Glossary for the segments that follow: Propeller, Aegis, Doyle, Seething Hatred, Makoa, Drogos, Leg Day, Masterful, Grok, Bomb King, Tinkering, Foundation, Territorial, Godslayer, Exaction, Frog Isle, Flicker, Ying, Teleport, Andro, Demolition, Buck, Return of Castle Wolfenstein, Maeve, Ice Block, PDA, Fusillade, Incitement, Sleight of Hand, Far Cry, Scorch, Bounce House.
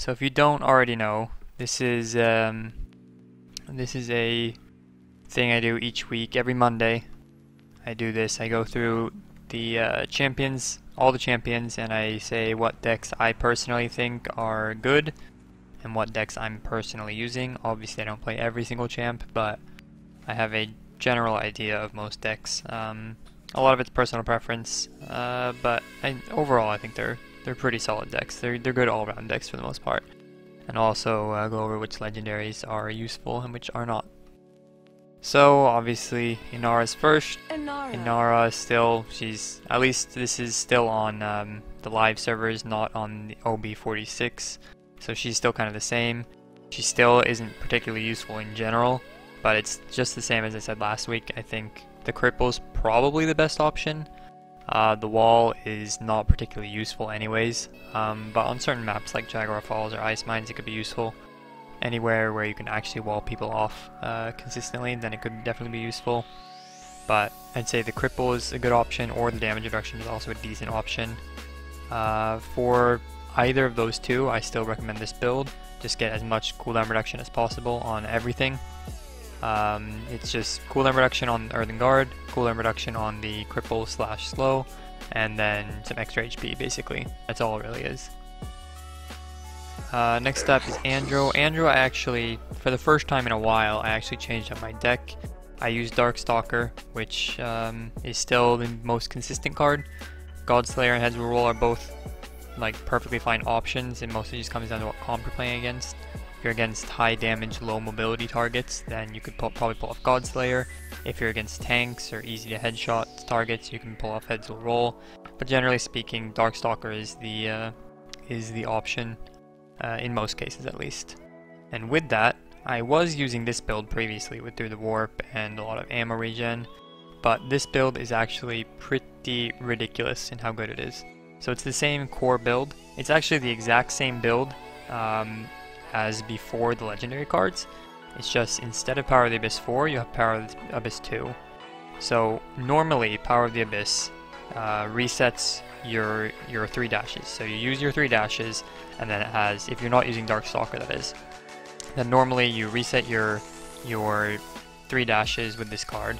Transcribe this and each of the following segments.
So if you don't already know, this is a thing I do each week. Every Monday I do this. I go through the champions, all the champions, and I say what decks I personally think are good and what decks I'm personally using. Obviously I don't play every single champ, but I have a general idea of most decks. A lot of it's personal preference, but overall I think they're pretty solid decks. They're good all-round decks for the most part. And also go over which legendaries are useful and which are not. So obviously Inara's first. Inara is still, she's, at least this is still on the live servers, not on the OB46. So she's still kind of the same. She still isn't particularly useful in general, but it's just the same as I said last week. I think the cripple's probably the best option. The wall is not particularly useful anyways, but on certain maps like Jaguar Falls or Ice Mines it could be useful. Anywhere where you can actually wall people off consistently, then it could definitely be useful. But I'd say the cripple is a good option, or the damage reduction is also a decent option. For either of those two, I still recommend this build. Just get as much cooldown reduction as possible on everything. It's just cooldown reduction on Earthen Guard, cooldown reduction on the cripple slash slow, and then some extra HP basically. That's all it really is. Next up is Andro. Andro, I actually, for the first time in a while, I actually changed up my deck. I used Darkstalker, which is still the most consistent card. Godslayer and Heads Will Roll are both like perfectly fine options. It mostly just comes down to what comp you're playing against. If you're against high damage, low mobility targets, then you could probably pull off Godslayer. If you're against tanks or easy to headshot targets, you can pull off Heads Will Roll. But generally speaking, Darkstalker is the option, in most cases at least. And with that, I was using this build previously with Through the Warp and a lot of ammo regen, but this build is actually pretty ridiculous in how good it is. So it's the same core build. It's actually the exact same build. As before the legendary cards. It's just instead of Power of the Abyss 4, you have Power of the Abyss 2. So normally Power of the Abyss resets your 3 dashes. So you use your 3 dashes, and then it has, if you're not using Darkstalker that is, then normally you reset your 3 dashes with this card.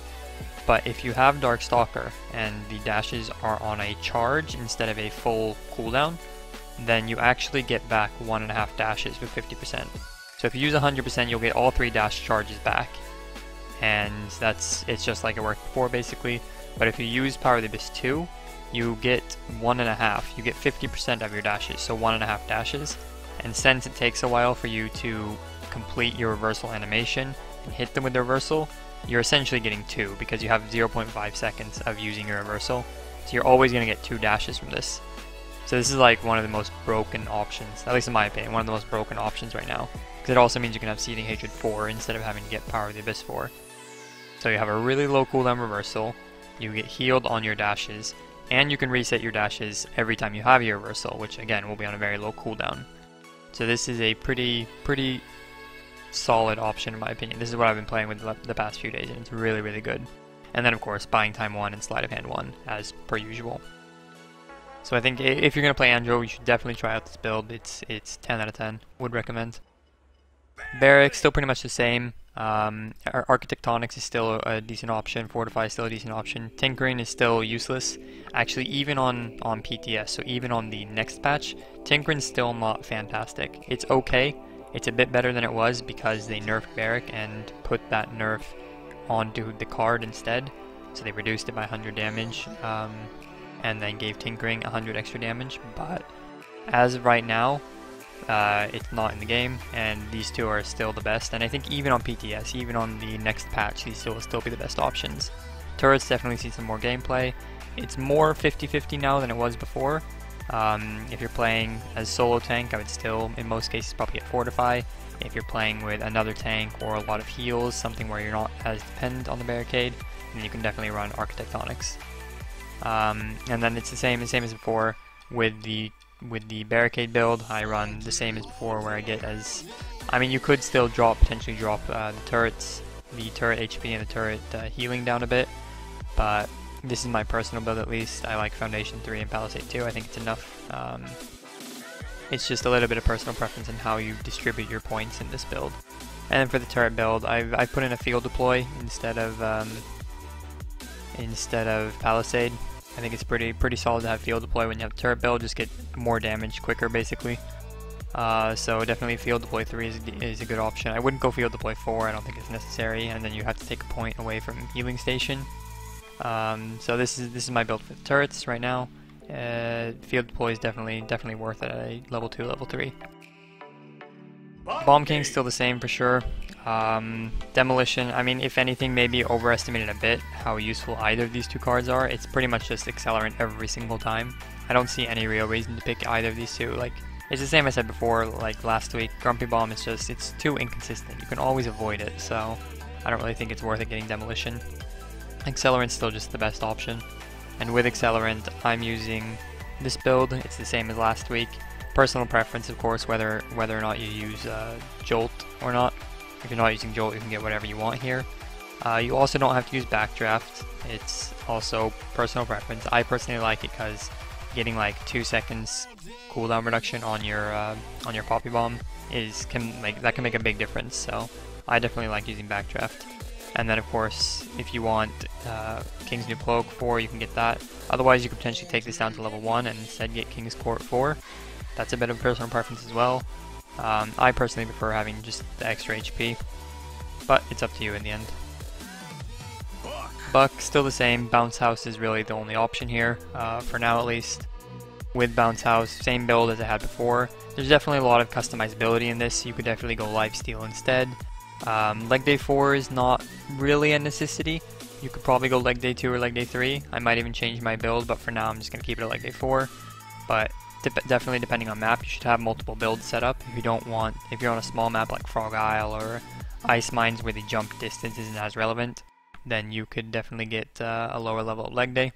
But if you have Darkstalker and the dashes are on a charge instead of a full cooldown, then you actually get back 1.5 dashes with 50%. So if you use 100%, you'll get all 3 dash charges back. And it's just like it worked before basically. But if you use Power of the Abyss 2, you get 1.5. You get 50% of your dashes, so 1.5 dashes. And since it takes a while for you to complete your reversal animation and hit them with the reversal, you're essentially getting 2 because you have 0.5 seconds of using your reversal. So you're always gonna get 2 dashes from this. So this is like one of the most broken options, at least in my opinion, one of the most broken options right now. Because it also means you can have Seething Hatred 4 instead of having to get Power of the Abyss 4. So you have a really low cooldown reversal, you get healed on your dashes, and you can reset your dashes every time you have your reversal, which again will be on a very low cooldown. So this is a pretty solid option in my opinion. This is what I've been playing with the past few days, and it's really, really good. And then of course, Buying Time 1 and Sleight of Hand 1 as per usual. So I think if you're going to play Andro, you should definitely try out this build. It's 10 out of 10. Would recommend. Barrack, still pretty much the same. Architectonics is still a decent option. Fortify is still a decent option. Tinkering is still useless. Actually, even on PTS, so even on the next patch, Tinkering's still not fantastic. It's okay. It's a bit better than it was because they nerfed Barrack and put that nerf onto the card instead. So they reduced it by 100 damage. And then gave Tinkering 100 extra damage, but as of right now, it's not in the game, and these two are still the best, and I think even on PTS, even on the next patch, these two will still be the best options. Turrets definitely see some more gameplay. It's more 50-50 now than it was before. If you're playing as solo tank, I would still, in most cases, probably get Fortify. If you're playing with another tank or a lot of heals, something where you're not as dependent on the barricade, then you can definitely run Architectonics. And then it's the same as before with the barricade build. I run the same as before, where I get as, I mean, you could still potentially drop the turret HP and the turret healing down a bit, but this is my personal build at least. I like Foundation 3 and Palisade 2. I think it's enough. It's just a little bit of personal preference in how you distribute your points in this build. And then for the turret build, I've put in a Field Deploy instead of Palisade. I think it's pretty solid to have Field Deploy when you have turret build, just get more damage quicker basically. So definitely Field Deploy 3 is a good option. I wouldn't go Field Deploy 4, I don't think it's necessary, and then you have to take a point away from Healing Station. So this is my build for the turrets right now. Field Deploy is definitely worth it at a level 2, level 3. Bomb King's still the same for sure. Demolition, I mean, if anything, maybe overestimated a bit how useful either of these two cards are. It's pretty much just Accelerant every single time. I don't see any real reason to pick either of these two. Like, it's the same I said before, like last week. Grumpy Bomb is just, it's too inconsistent. You can always avoid it, so I don't really think it's worth it getting Demolition. Accelerant's still just the best option. And with Accelerant, I'm using this build. It's the same as last week. Personal preference, of course, whether or not you use Jolt or not. If you're not using Jolt, you can get whatever you want here. You also don't have to use Backdraft. It's also personal preference. I personally like it because getting like 2 seconds cooldown reduction on your Poppy Bomb can make a big difference. So I definitely like using Backdraft. And then of course, if you want King's New Cloak 4, you can get that. Otherwise, you could potentially take this down to level 1 and instead get King's Court 4. That's a bit of personal preference as well. I personally prefer having just the extra HP, but it's up to you in the end. Buck, still the same. Bounce House is really the only option here, for now at least. With Bounce House, same build as I had before. There's definitely a lot of customizability in this. You could definitely go Lifesteal instead. Leg Day 4 is not really a necessity. You could probably go Leg Day 2 or Leg Day 3. I might even change my build, but for now I'm just going to keep it at Leg Day 4. But definitely depending on map, you should have multiple builds set up. If you don't want, if you're on a small map like Frog Isle or Ice Mines where the jump distance isn't as relevant, then you could definitely get a lower level of Leg Day.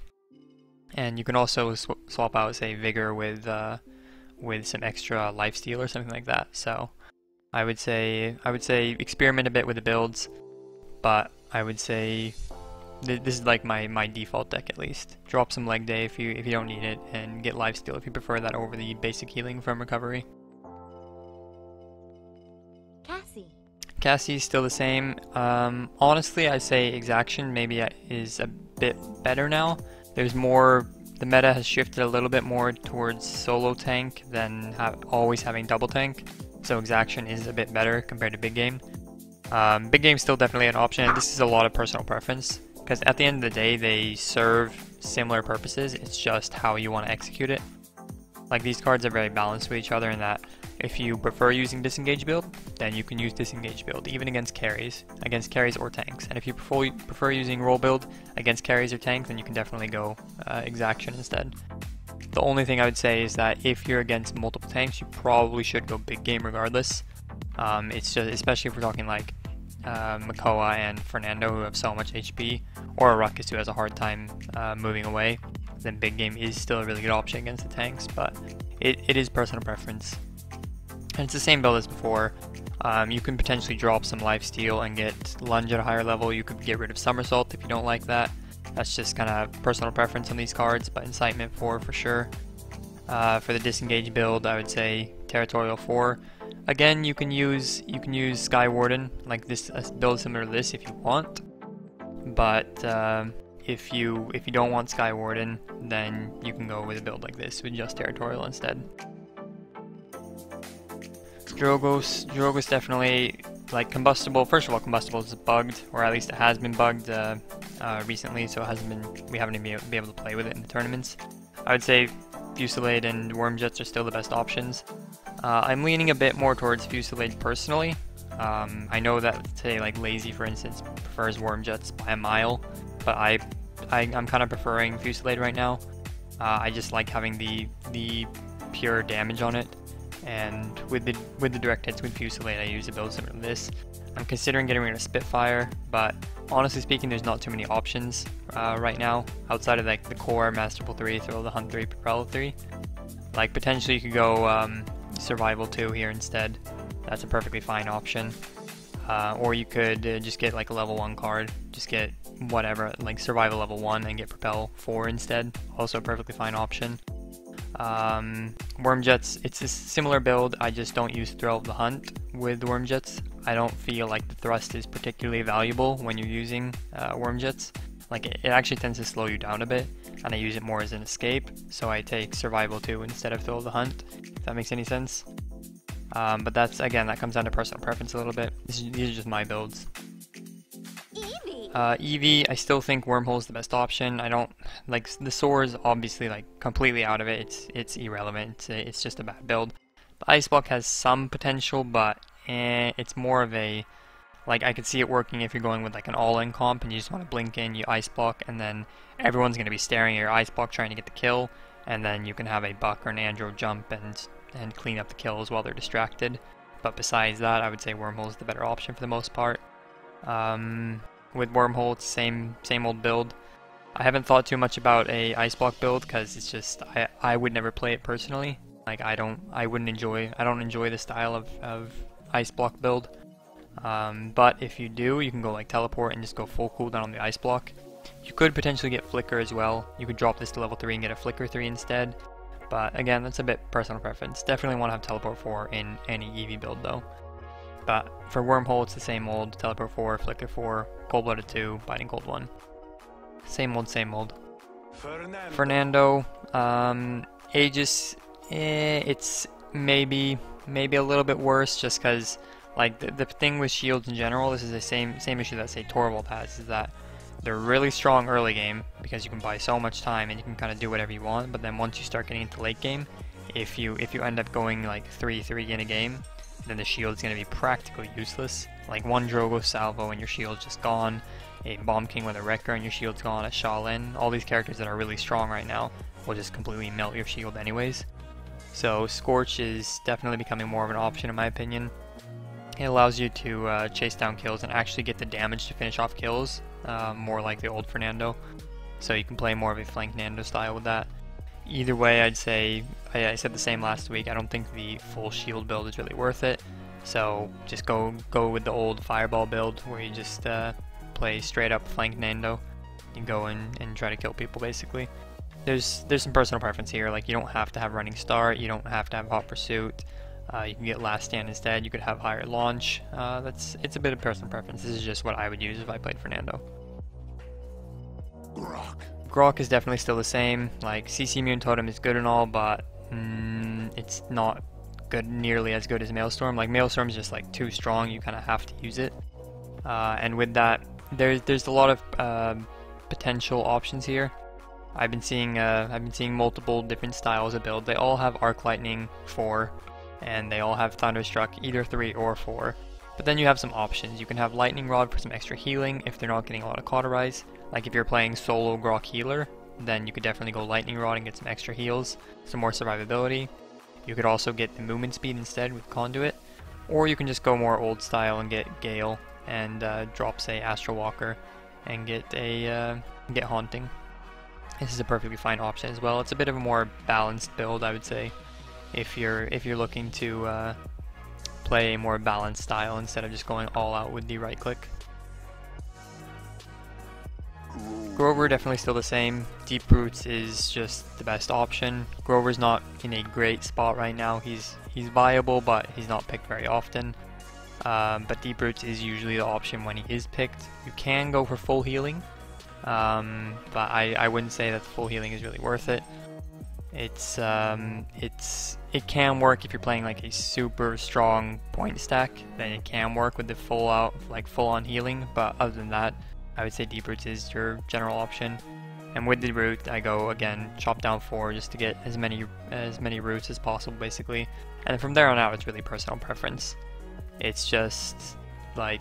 And you can also swap out, say, Vigor with some extra Lifesteal or something like that. So I would say experiment a bit with the builds, but I would say this is like my default deck at least. Drop some Leg Day if you don't need it, and get Lifesteal if you prefer that over the basic healing from recovery. Cassie's still the same. Honestly, I'd say Exaction maybe is a bit better now. There's more, the meta has shifted a little bit more towards solo tank than always having double tank. So Exaction is a bit better compared to Big Game. Big Game's still definitely an option. This is a lot of personal preference, because at the end of the day, they serve similar purposes. It's just how you want to execute it. Like, these cards are very balanced with each other in that if you prefer using disengage build, then you can use disengage build, even against carries or tanks. And if you prefer using roll build against carries or tanks, then you can definitely go Exaction instead. The only thing I would say is that if you're against multiple tanks, you probably should go Big Game regardless. It's just, especially if we're talking like Makoa and Fernando, who have so much HP, or a Ruckus who has a hard time moving away, then Big Game is still a really good option against the tanks, but it is personal preference. And it's the same build as before. You can potentially drop some Lifesteal and get Lunge at a higher level. You could get rid of Somersault if you don't like that. That's just kind of personal preference on these cards, but Incitement 4 for sure. For the disengage build, I would say Territorial 4. Again, you can use Sky Warden, like this build similar to this if you want. But if you don't want Sky Warden, then you can go with a build like this with just Territorial instead. Drogos definitely, like, Combustible. First of all, Combustible is bugged, or at least it has been bugged recently, so it hasn't been. We haven't even been able to play with it in the tournaments. I would say Fusillade and Wyrmjets are still the best options. I'm leaning a bit more towards Fusillade personally. I know that, say, like Lazy, for instance, prefers Wyrmjets by a mile, but I'm kind of preferring Fusillade right now. I just like having the pure damage on it. And with the direct hits with Fusillade, I use a build similar to this. I'm considering getting rid of Spitfire, but honestly speaking, there's not too many options right now outside of like the core Masterful 3, Thrill of the Hunt 3, Propeller 3. Like, potentially you could go Survival 2 here instead. That's a perfectly fine option. Or you could just get like a level 1 card, just get whatever, like Survival level 1 and get Propel 4 instead. Also a perfectly fine option. Wyrmjets, it's a similar build, I just don't use Thrill of the Hunt with Wyrmjets. I don't feel like the thrust is particularly valuable when you're using Wyrmjets. Like it actually tends to slow you down a bit, and I use it more as an escape, so I take Survival 2 instead of Thrill of the Hunt, if that makes any sense. But that's, again, that comes down to personal preference a little bit. These are just my builds. Eevee, I still think Wormhole is the best option. I don't, like, the Soar is obviously, like, completely out of it. It's irrelevant. It's just a bad build. The Ice Block has some potential, but it's more of a, like, I could see it working if you're going with, like, an all-in comp and you just want to blink in, you Ice Block, and then everyone's going to be staring at your Ice Block trying to get the kill, and then you can have a Buck or an Andro jump and clean up the kills while they're distracted. But besides that, I would say Wormhole is the better option for the most part. With Wormhole, it's same old build. I haven't thought too much about a Ice Block build because it's just I would never play it personally. Like I don't enjoy the style of Ice Block build. But if you do, you can go like Teleport and just go full cooldown on the Ice Block. You could potentially get Flicker as well. You could drop this to level 3 and get a Flicker 3 instead. But again, that's a bit personal preference. Definitely want to have Teleport 4 in any Eevee build though. But for Wormhole, it's the same old Teleport 4, Flicker 4, Cold-Blooded 2, Biting Cold 1. Same old, same old. Fernando, Aegis, it's maybe a little bit worse just because like the thing with shields in general, this is the same issue that say Torvald has, is that they're really strong early game because you can buy so much time and you can kind of do whatever you want, but then once you start getting into late game, if you end up going like 3-3 in a game, then the shield's going to be practically useless. Like one Drogo Salvo and your shield's just gone, a Bomb King with a Wrecker and your shield's gone, a Shaolin, all these characters that are really strong right now will just completely melt your shield anyways. So Scorch is definitely becoming more of an option in my opinion. It allows you to chase down kills and actually get the damage to finish off kills, more like the old Fernando. So you can play more of a flank Nando style with that. Either way, I'd say, I said the same last week, I don't think the full shield build is really worth it. So just go with the old fireball build where you just play straight up flank Nando. You go in and try to kill people basically. There's some personal preference here, like you don't have to have running start, you don't have to have hot pursuit. You can get last stand instead, you could have higher launch. It's a bit of personal preference. This is just what I would use if I played Fernando. Grok is definitely still the same. Like CC Immune Totem is good and all, but it's not good, nearly as good as Maelstrom. Like Maelstrom is just like too strong. You kind of have to use it. And with that, there's a lot of potential options here. I've been seeing multiple different styles of build. They all have Arc Lightning 4, and they all have Thunderstruck either 3 or 4. But then you have some options. You can have Lightning Rod for some extra healing if they're not getting a lot of Cauterize. Like if you're playing solo Grok healer, then you could definitely go Lightning Rod and get some extra heals, some more survivability. You could also get the movement speed instead with Conduit, or you can just go more old style and get Gale and drop say Astral Walker and get Haunting. This is a perfectly fine option as well. It's a bit of a more balanced build, I would say, if you're looking to play a more balanced style instead of just going all out with the right click. Grover definitely still the same. Deep Roots is just the best option. Grover's not in a great spot right now. He's viable, but he's not picked very often. But Deep Roots is usually the option when he is picked. You can go for full healing, but I wouldn't say that the full healing is really worth it. It can work if you're playing like a super strong point stack. Then it can work with the full on healing. But other than that, I would say Deep Roots is your general option. And with the root, I go again chop down 4 just to get as many roots as possible basically. And from there on out, it's really personal preference. It's just like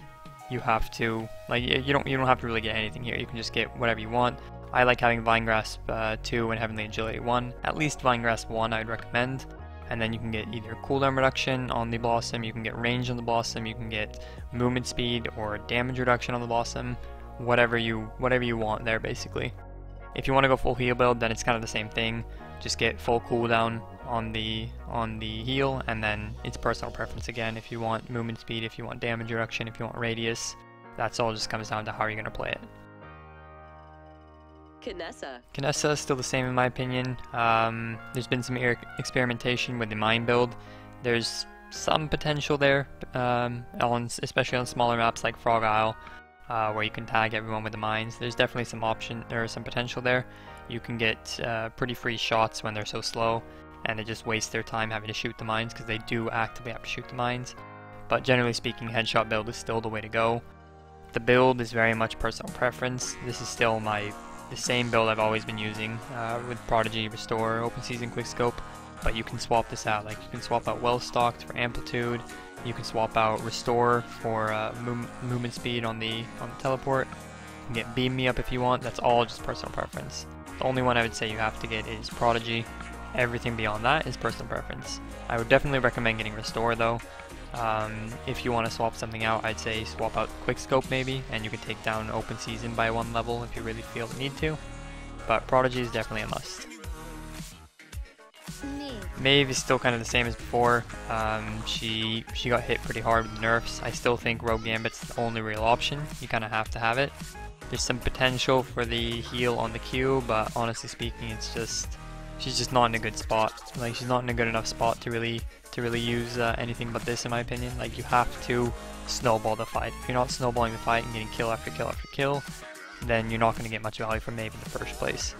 you have to like you don't have to really get anything here. You can just get whatever you want. I like having Vine Grasp 2 and Heavenly Agility 1. At least Vine Grasp 1 I'd recommend. And then you can get either cooldown reduction on the Blossom, you can get range on the Blossom, you can get movement speed or damage reduction on the Blossom. Whatever you want there basically. If you want to go full heal build, then it's kind of the same thing. Just get full cooldown on the heal, and then it's personal preference again. If you want movement speed, if you want damage reduction, if you want radius, that's all just comes down to how you're gonna play it. Knessa. Knessa is still the same in my opinion. There's been some experimentation with the mine build. There's some potential there, especially on smaller maps like Frog Isle, where you can tag everyone with the mines. There's definitely some option or some potential there. You can get pretty free shots when they're so slow, and they just waste their time having to shoot the mines because they do actively have to shoot the mines. But generally speaking, headshot build is still the way to go. The build is very much personal preference. This is still the same build I've always been using with Prodigy, Restore, Open Season, Quickscope, but you can swap this out. Like, you can swap out Well Stocked for amplitude, you can swap out Restore for movement speed on the teleport. You can get Beam Me Up if you want. That's all just personal preference. The only one I would say you have to get is Prodigy. Everything beyond that is personal preference. I would definitely recommend getting Restore though. If you want to swap something out, I'd say swap out Quickscope maybe, and you can take down Open Season by one level if you really feel the need to, but Prodigy is definitely a must. Maeve is still kind of the same as before. She got hit pretty hard with nerfs. I still think Rogue Gambit's the only real option. You kind of have to have it. There's some potential for the heal on the Q, but honestly speaking, it's just, she's just not in a good spot. Like, she's not in a good enough spot to really use anything but this, in my opinion. Like, you have to snowball the fight. If you're not snowballing the fight and getting kill after kill after kill, then you're not going to get much value from Maeve in the first place.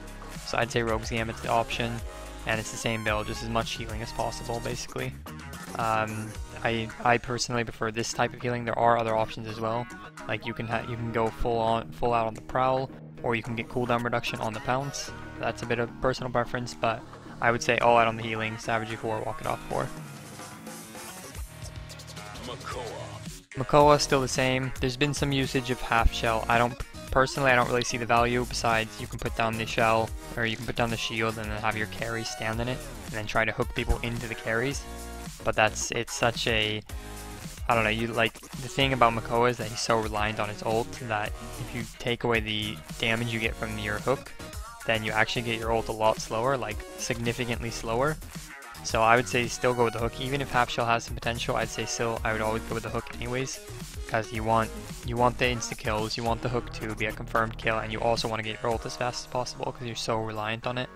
So I'd say Rogue's Gambit's the option, and it's the same build, just as much healing as possible, basically. I personally prefer this type of healing. There are other options as well. Like, you can go full out on the prowl, or you can get cooldown reduction on the pounce. That's a bit of personal preference, but I would say all out on the healing, Savagery 4, Walk It Off 4. Makoa still the same. There's been some usage of half shell. I don't really see the value. Besides, you can put down the shell, or you can put down the shield and then have your carry stand in it and then try to hook people into the carries. But it's such a, I don't know, you like, the thing about Makoa is that he's so reliant on his ult that if you take away the damage you get from your hook, then you actually get your ult a lot slower, like significantly slower. So I would say still go with the hook. Even if half shell has some potential, I'd say still I would always go with the hook anyways, because you want the insta kills, you want the hook to be a confirmed kill, and you also want to get your ult as fast as possible because you're so reliant on it.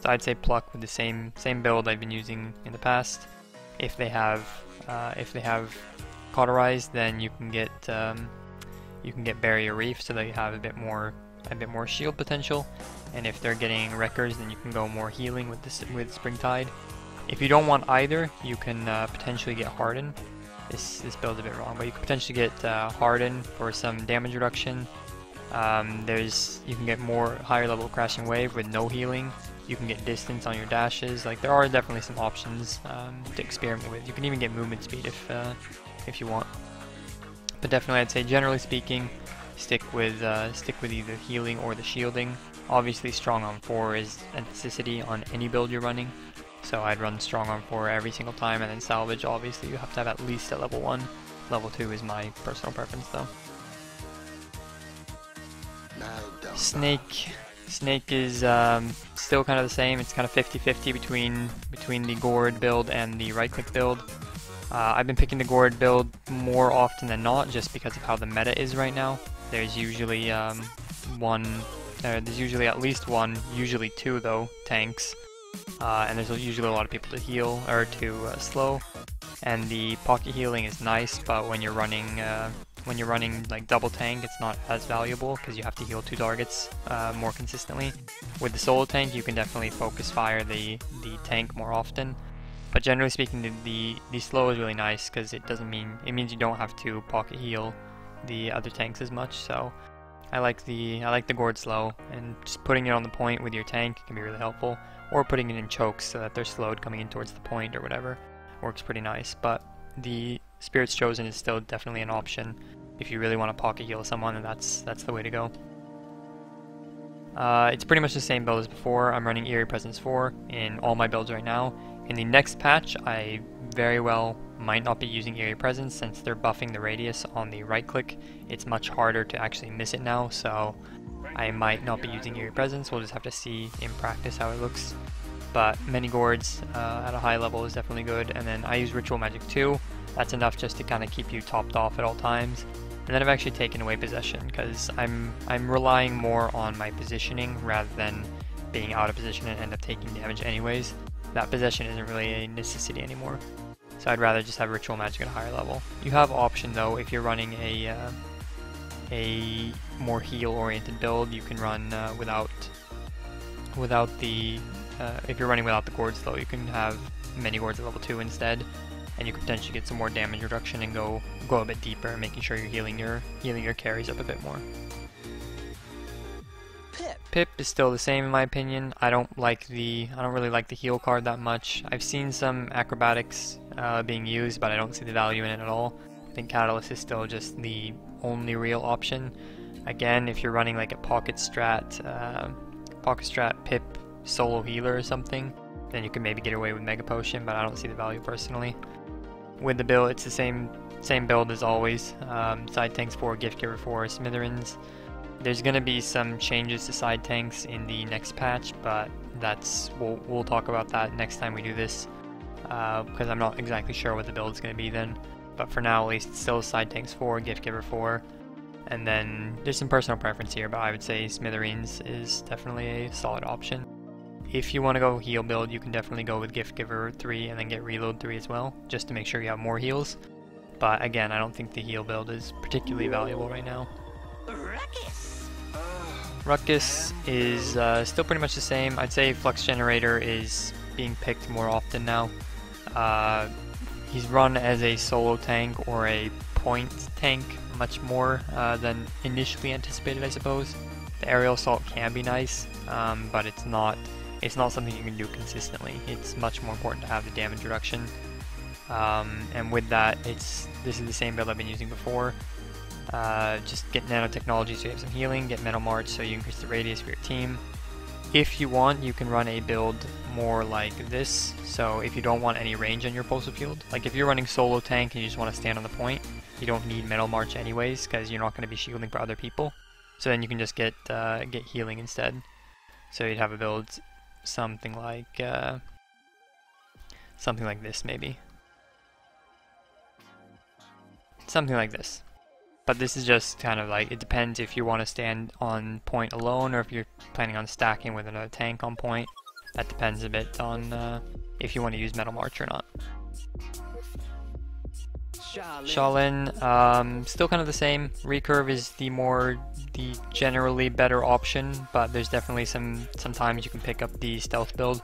So I'd say Pluck with the same build I've been using in the past. If they have Cauterize, then you can get Barrier Reef so that you have a bit more shield potential. And if they're getting Wreckers, then you can go more healing with Springtide. If you don't want either, you can potentially get Harden. This build's a bit wrong, but you can potentially get Harden for some damage reduction. You can get more higher level Crashing Wave with no healing. You can get distance on your dashes. Like, there are definitely some options to experiment with. You can even get movement speed if you want. But definitely, I'd say generally speaking, stick with either healing or the shielding. Obviously, strong on 4 is a necessity on any build you're running. So I'd run strong arm 4 every single time, and then salvage. Obviously, you have to have at least at level 1. Level 2 is my personal preference, though. Snake is still kind of the same. It's kind of 50-50 between the gourd build and the right-click build. I've been picking the gourd build more often than not, just because of how the meta is right now. There's usually at least one, usually two though, tanks. And there's usually a lot of people to heal or to slow, and the pocket healing is nice, but when you're running like double tank, it's not as valuable because you have to heal two targets more consistently. With the solo tank, you can definitely focus fire the tank more often, but generally speaking, the slow is really nice because it means you don't have to pocket heal the other tanks as much. So I like the gourd slow, and just putting it on the point with your tank can be really helpful, or putting it in chokes so that they're slowed coming in towards the point or whatever works pretty nice. But the Spirit's Chosen is still definitely an option if you really want to pocket heal someone, and that's the way to go. It's pretty much the same build as before. I'm running Eerie Presence 4 in all my builds right now. In the next patch, I very well might not be using Eerie Presence since they're buffing the radius on the right click. It's much harder to actually miss it now, so I might not be using Eerie Presence. We'll just have to see in practice how it looks. But many gourds at a high level is definitely good. And then I use Ritual Magic 2. That's enough just to kind of keep you topped off at all times. And then I've actually taken away possession because I'm relying more on my positioning rather than being out of position and end up taking damage anyways. That possession isn't really a necessity anymore. So I'd rather just have Ritual Magic at a higher level. You have option though, if you're running a more heal-oriented build, you can run if you're running without the gourds though, you can have many gourds at level 2 instead, and you can potentially get some more damage reduction and go a bit deeper, making sure you're healing your carries up a bit more. Pip is still the same in my opinion. I don't really like the heal card that much. I've seen some acrobatics being used, but I don't see the value in it at all. I think Catalyst is still just the only real option. Again, if you're running like a pocket strat Pip solo healer or something, then you can maybe get away with Mega Potion, but I don't see the value personally. With the build, it's the same build as always. Side tanks 4, Gift Giver 4, Smithereens. There's going to be some changes to side tanks in the next patch, but we'll talk about that next time we do this, because I'm not exactly sure what the build is going to be then. But for now, at least, it's still side tanks 4, Gift Giver 4, and then there's some personal preference here, but I would say Smithereens is definitely a solid option. If you want to go heal build, you can definitely go with Gift Giver 3 and then get Reload 3 as well, just to make sure you have more heals. But again, I don't think the heal build is particularly valuable right now. Ruckus is still pretty much the same. I'd say Flux Generator is being picked more often now. He's run as a solo tank or a point tank much more than initially anticipated, I suppose. The Aerial Assault can be nice, but it's not something you can do consistently. It's much more important to have the damage reduction. And with that, this is the same build I've been using before. Just get Nanotechnology so you have some healing, get Metal March so you increase the radius for your team. If you want, you can run a build more like this. So if you don't want any range on your postal field, like if you're running solo tank and you just want to stand on the point, you don't need Metal March anyways because you're not going to be shielding for other people. So then you can just get healing instead. So you'd have a build something like this maybe. Something like this. But this is just kind of like, it depends if you want to stand on point alone or if you're planning on stacking with another tank on point. That depends a bit on if you want to use Metal March or not. Shalin, still kind of the same. Recurve is the generally better option, but there's definitely some times you can pick up the stealth build.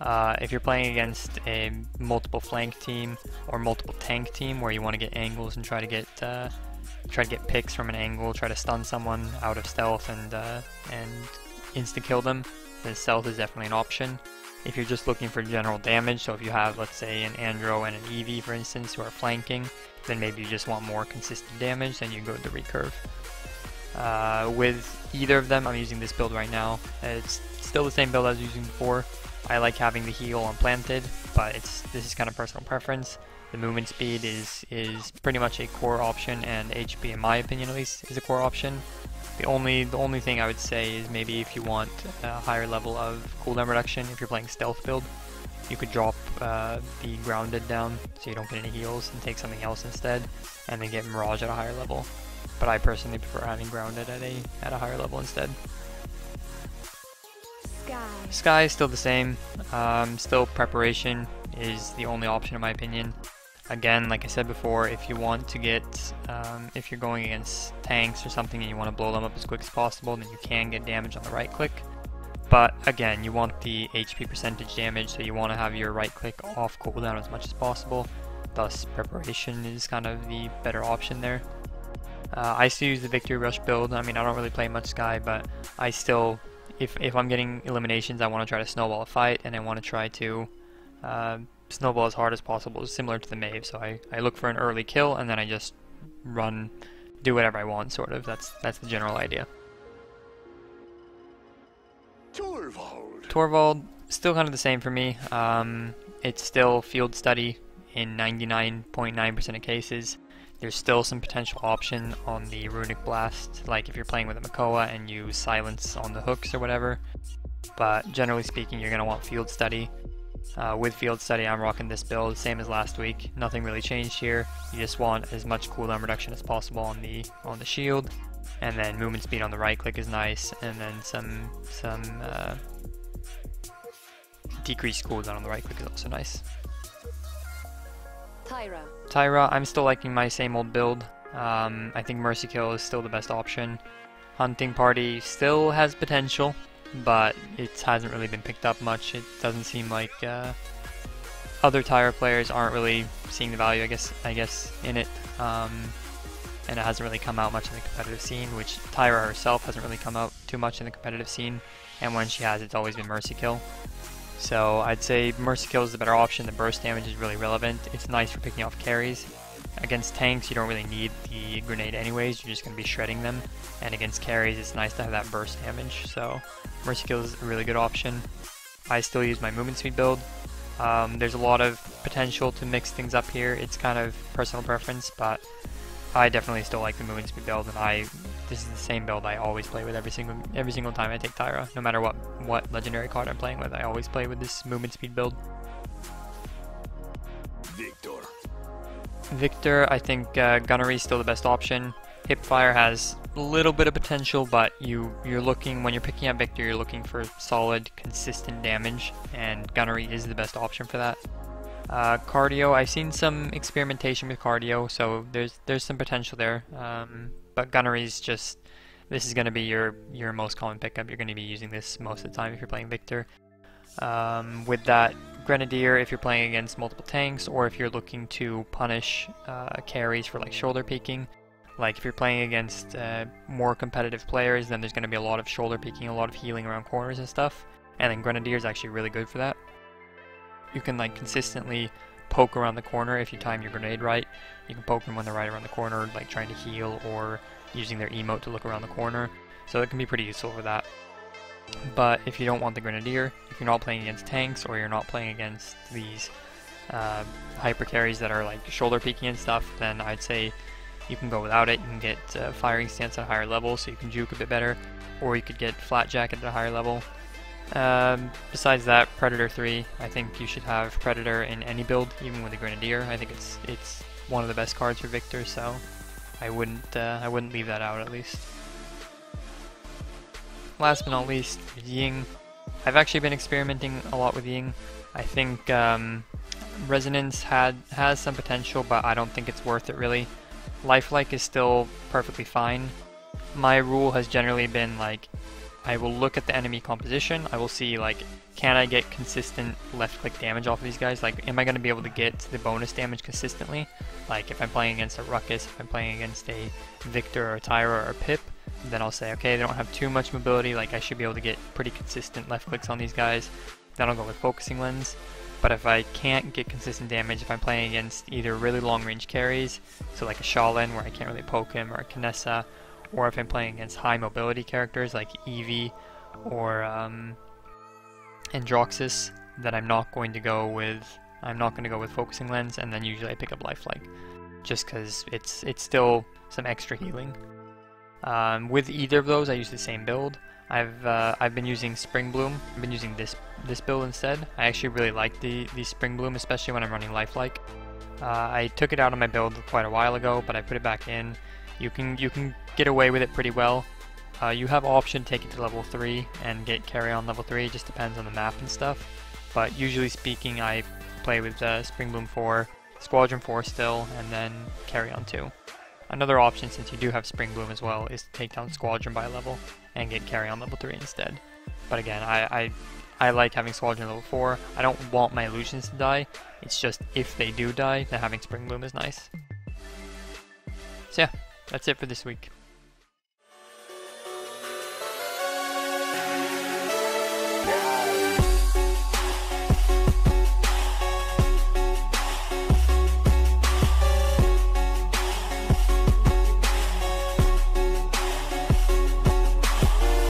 If you're playing against a multiple flank team or multiple tank team where you want to get angles and try to get picks from an angle, try to stun someone out of stealth and insta kill them, then stealth is definitely an option. If you're just looking for general damage, so if you have, let's say, an Andro and an Eevee, for instance, who are flanking, then maybe you just want more consistent damage, then you go to the recurve. With either of them, I'm using this build right now. It's still the same build I was using before. I like having the heal unplanted, but this is kind of personal preference. The movement speed is pretty much a core option, and HP, in my opinion at least, is a core option. The only thing I would say is maybe if you want a higher level of cooldown reduction, if you're playing stealth build, you could drop the grounded down so you don't get any heals and take something else instead, and then get Mirage at a higher level. But I personally prefer having grounded at a higher level instead. Sky is still the same. Still preparation is the only option in my opinion. Again, like I said before, if you want to get, if you're going against tanks or something and you want to blow them up as quick as possible, then you can get damage on the right click. But again, you want the HP percentage damage, so you want to have your right click off cooldown as much as possible. Thus, preparation is kind of the better option there. I still use the Victory Rush build. I mean, I don't really play much Sky, but I still, if I'm getting eliminations, I want to try to snowball a fight, and I want to try to snowball as hard as possible, similar to the Maeve. So I look for an early kill and then I just run, do whatever I want, sort of. That's the general idea. Torvald, still kind of the same for me. It's still field study in 99.9% of cases. There's still some potential option on the Runic Blast, like if you're playing with a Makoa and you silence on the hooks or whatever. But generally speaking, you're going to want field study. With Field Study, I'm rocking this build, same as last week. Nothing really changed here. You just want as much cooldown reduction as possible on the shield, and then movement speed on the right click is nice, and then some decreased cooldown on the right click is also nice. Tyra, I'm still liking my same old build. I think Mercy Kill is still the best option. Hunting Party still has potential, but it hasn't really been picked up much. It doesn't seem like other Tyra players aren't really seeing the value, I guess in it. And it hasn't really come out much in the competitive scene, which Tyra herself hasn't really come out too much in the competitive scene, and when she has, it's always been Mercy Kill. So I'd say Mercy Kill is the better option. The burst damage is really relevant. It's nice for picking off carries. Against tanks, you don't really need the grenade anyways, you're just going to be shredding them. And against carries, it's nice to have that burst damage, so Mercy Kill is a really good option. I still use my movement speed build. There's a lot of potential to mix things up here. It's kind of personal preference, but I definitely still like the movement speed build, and this is the same build I always play with every single time I take Tyra. No matter what legendary card I'm playing with, I always play with this movement speed build. Victor, I think Gunnery is still the best option. Hipfire has a little bit of potential, but you're looking, when you're picking up Victor, you're looking for solid, consistent damage, and Gunnery is the best option for that. Cardio, I've seen some experimentation with cardio, so there's some potential there. But Gunnery's just, this is going to be your most common pickup. You're going to be using this most of the time if you're playing Victor. With that, Grenadier, if you're playing against multiple tanks, or if you're looking to punish carries for like shoulder peeking. Like if you're playing against more competitive players, then there's going to be a lot of shoulder peeking, a lot of healing around corners and stuff. And then Grenadier is actually really good for that. You can like consistently poke around the corner if you time your grenade right. You can poke them when they're right around the corner, like trying to heal or using their emote to look around the corner. So it can be pretty useful for that. But if you don't want the Grenadier, if you're not playing against tanks or you're not playing against these hyper carries that are like shoulder peeking and stuff, then I'd say you can go without it. You can get firing stance at a higher level, so you can juke a bit better, or you could get flat jacket at a higher level. Besides that, Predator 3, I think you should have Predator in any build, even with a Grenadier. I think it's one of the best cards for Victor, so I wouldn't leave that out at least. Last but not least, Ying. I've actually been experimenting a lot with Ying. I think Resonance has some potential, but I don't think it's worth it really. Lifelike is still perfectly fine. My rule has generally been like, I will look at the enemy composition, I will see like, can I get consistent left click damage off of these guys? Like, am I going to be able to get the bonus damage consistently? Like if I'm playing against a Ruckus, if I'm playing against a Victor or a Tyra or a Pip, then I'll say, okay, they don't have too much mobility, like I should be able to get pretty consistent left clicks on these guys. Then I'll go with Focusing Lens. But if I can't get consistent damage, if I'm playing against either really long range carries, so like a Shaolin where I can't really poke him, or a Kinesa, or if I'm playing against high mobility characters like Eevee or Androxis, then I'm not going to go with Focusing Lens, and then usually I pick up Lifelike, just because it's still some extra healing. With either of those, I use the same build. I've been using Spring Bloom. I've been using this build instead. I actually really like the Spring Bloom, especially when I'm running Lifelike. I took it out of my build quite a while ago, but I put it back in. You can get away with it pretty well. You have option to take it to level 3 and get carry on level 3. It just depends on the map and stuff. But usually speaking, I play with Spring Bloom 4, Squadron 4 still, and then carry on 2. Another option, since you do have Spring Bloom as well, is to take down Squadron by level and get carry on level 3 instead. But again, I like having Squadron level 4. I don't want my Illusions to die. It's just if they do die, then having Spring Bloom is nice. So yeah, that's it for this week.